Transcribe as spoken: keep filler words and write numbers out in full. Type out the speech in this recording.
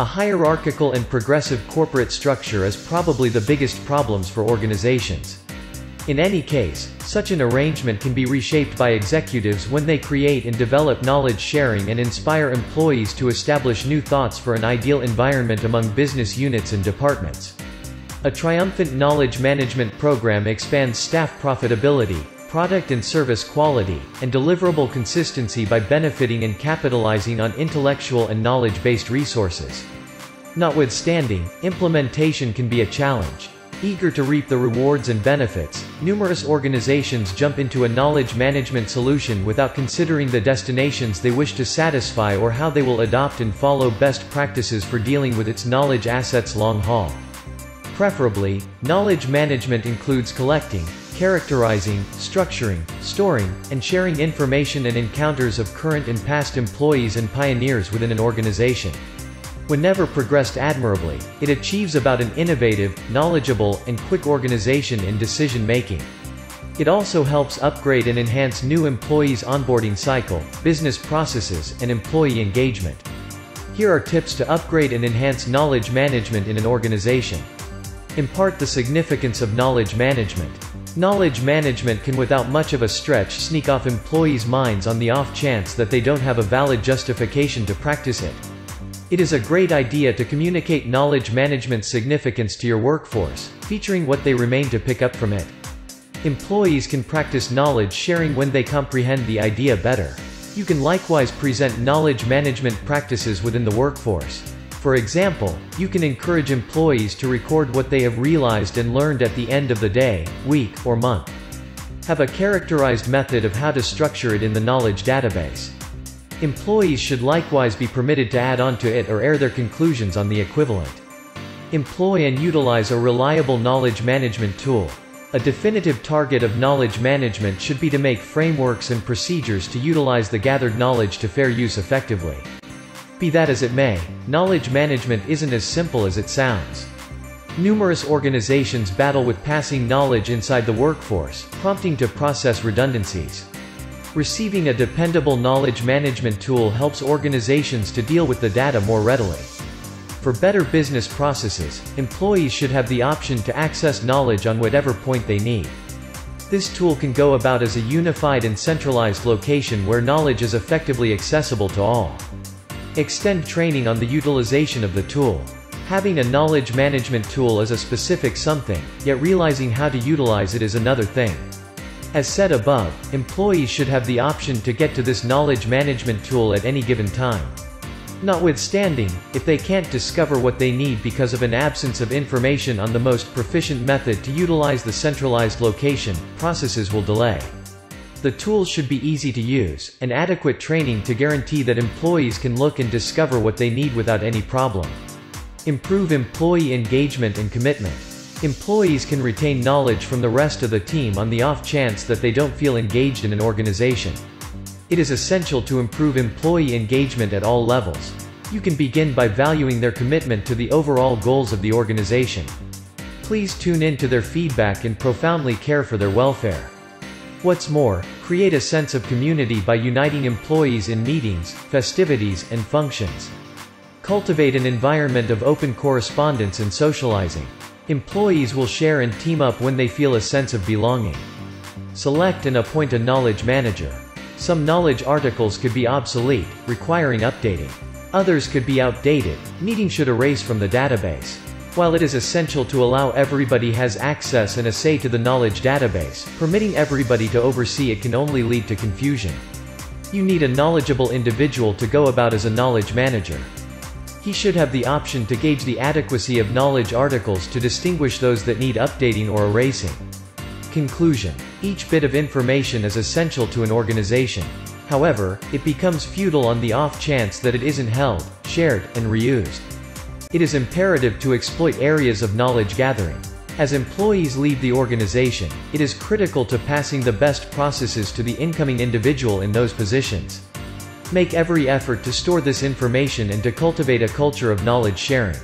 A hierarchical and progressive corporate structure is probably the biggest problems for organizations. In any case, such an arrangement can be reshaped by executives when they create and develop knowledge sharing and inspire employees to establish new thoughts for an ideal environment among business units and departments. A triumphant knowledge management program expands staff profitability, product and service quality, and deliverable consistency by benefiting and capitalizing on intellectual and knowledge-based resources. Notwithstanding, implementation can be a challenge. Eager to reap the rewards and benefits, numerous organizations jump into a knowledge management solution without considering the destinations they wish to satisfy or how they will adopt and follow best practices for dealing with its knowledge assets long haul. Preferably, knowledge management includes collecting, characterizing, structuring, storing, and sharing information and encounters of current and past employees and pioneers within an organization. Whenever progressed admirably, it achieves about an innovative, knowledgeable, and quick organization in decision-making. It also helps upgrade and enhance new employees' onboarding cycle, business processes, and employee engagement. Here are tips to upgrade and enhance knowledge management in an organization. Impart the significance of knowledge management. Knowledge management can without much of a stretch sneak off employees' minds on the off chance that they don't have a valid justification to practice it. It is a great idea to communicate knowledge management's significance to your workforce, featuring what they remain to pick up from it. Employees can practice knowledge sharing when they comprehend the idea better. You can likewise present knowledge management practices within the workforce. For example, you can encourage employees to record what they have realized and learned at the end of the day, week, or month. Have a characterized method of how to structure it in the knowledge database. Employees should likewise be permitted to add on to it or air their conclusions on the equivalent. Employ and utilize a reliable knowledge management tool. A definitive target of knowledge management should be to make frameworks and procedures to utilize the gathered knowledge to fair use effectively. Be that as it may, knowledge management isn't as simple as it sounds. Numerous organizations battle with passing knowledge inside the workforce, prompting to process redundancies. Receiving a dependable knowledge management tool helps organizations to deal with the data more readily. For better business processes, employees should have the option to access knowledge on whatever point they need. This tool can go about as a unified and centralized location where knowledge is effectively accessible to all. Extend training on the utilization of the tool. Having a knowledge management tool is a specific something, yet realizing how to utilize it is another thing. As said above, employees should have the option to get to this knowledge management tool at any given time. Notwithstanding, if they can't discover what they need because of an absence of information on the most proficient method to utilize the centralized location, processes will delay. The tools should be easy to use, and adequate training to guarantee that employees can look and discover what they need without any problem. Improve employee engagement and commitment. Employees can retain knowledge from the rest of the team on the off chance that they don't feel engaged in an organization. It is essential to improve employee engagement at all levels. You can begin by valuing their commitment to the overall goals of the organization. Please tune in to their feedback and profoundly care for their welfare. What's more, create a sense of community by uniting employees in meetings, festivities, and functions. Cultivate an environment of open correspondence and socializing. Employees will share and team up when they feel a sense of belonging. Select and appoint a knowledge manager. Some knowledge articles could be obsolete, requiring updating. Others could be outdated, needing should erase from the database. While it is essential to allow everybody has access and a say to the knowledge database, permitting everybody to oversee it can only lead to confusion. You need a knowledgeable individual to go about as a knowledge manager. He should have the option to gauge the adequacy of knowledge articles to distinguish those that need updating or erasing. Conclusion. Each bit of information is essential to an organization. However, it becomes futile on the off chance that it isn't held, shared, and reused. It is imperative to exploit areas of knowledge gathering. As employees leave the organization, it is critical to passing the best processes to the incoming individual in those positions. Make every effort to store this information and to cultivate a culture of knowledge sharing.